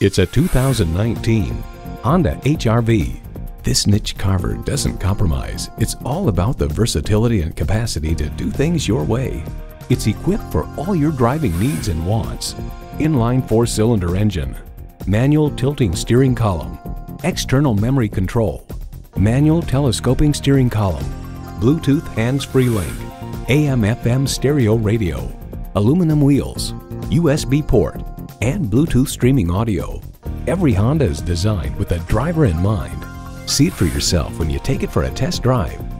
It's a 2019 Honda HR-V. This niche carver doesn't compromise. It's all about the versatility and capacity to do things your way. It's equipped for all your driving needs and wants. Inline 4-cylinder engine, manual tilting steering column, external memory control, manual telescoping steering column, Bluetooth hands-free link, AM/FM stereo radio, aluminum wheels, USB port, and Bluetooth streaming audio. Every Honda is designed with the driver in mind. See it for yourself when you take it for a test drive.